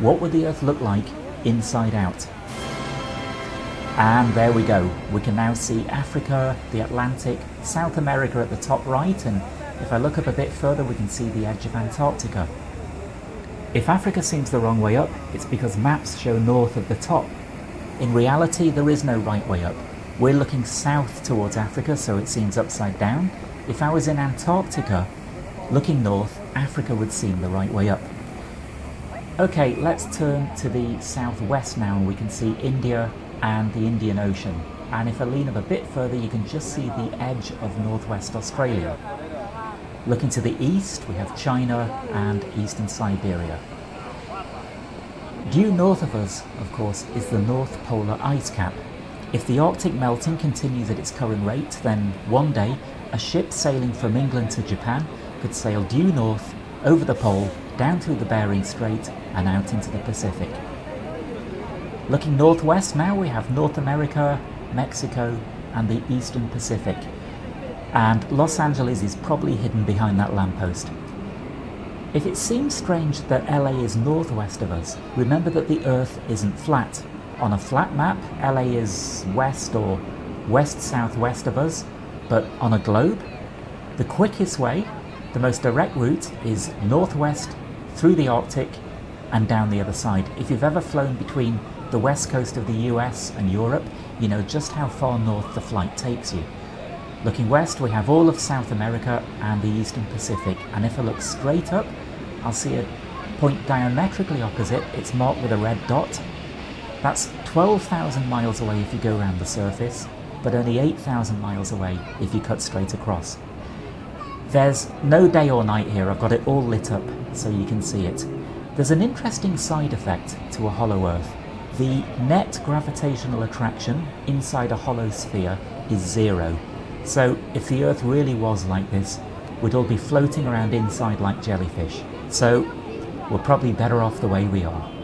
What would the Earth look like inside out? And there we go. We can now see Africa, the Atlantic, South America at the top right, and if I look up a bit further, we can see the edge of Antarctica. If Africa seems the wrong way up, it's because maps show north of the top. In reality, there is no right way up. We're looking south towards Africa, so it seems upside down. If I was in Antarctica, looking north, Africa would seem the right way up. Okay, let's turn to the southwest now, and we can see India and the Indian Ocean. And if I lean up a bit further, you can just see the edge of northwest Australia. Looking to the east, we have China and eastern Siberia. Due north of us, of course, is the North Polar Ice Cap. If the Arctic melting continues at its current rate, then one day a ship sailing from England to Japan could sail due north, over the pole, down through the Bering Strait and out into the Pacific. Looking northwest now, we have North America, Mexico and the eastern Pacific. And Los Angeles is probably hidden behind that lamppost. If it seems strange that LA is northwest of us, remember that the Earth isn't flat. On a flat map, LA is west or west-southwest of us, but on a globe, the quickest way, the most direct route is northwest, through the Arctic, and down the other side. If you've ever flown between the west coast of the US and Europe, you know just how far north the flight takes you. Looking west, we have all of South America and the eastern Pacific, and if I look straight up, I'll see a point diametrically opposite. It's marked with a red dot. That's 12,000 miles away if you go around the surface, but only 8,000 miles away if you cut straight across. There's no day or night here. I've got it all lit up so you can see it. There's an interesting side effect to a hollow Earth. The net gravitational attraction inside a hollow sphere is zero. So if the Earth really was like this, we'd all be floating around inside like jellyfish. So we're probably better off the way we are.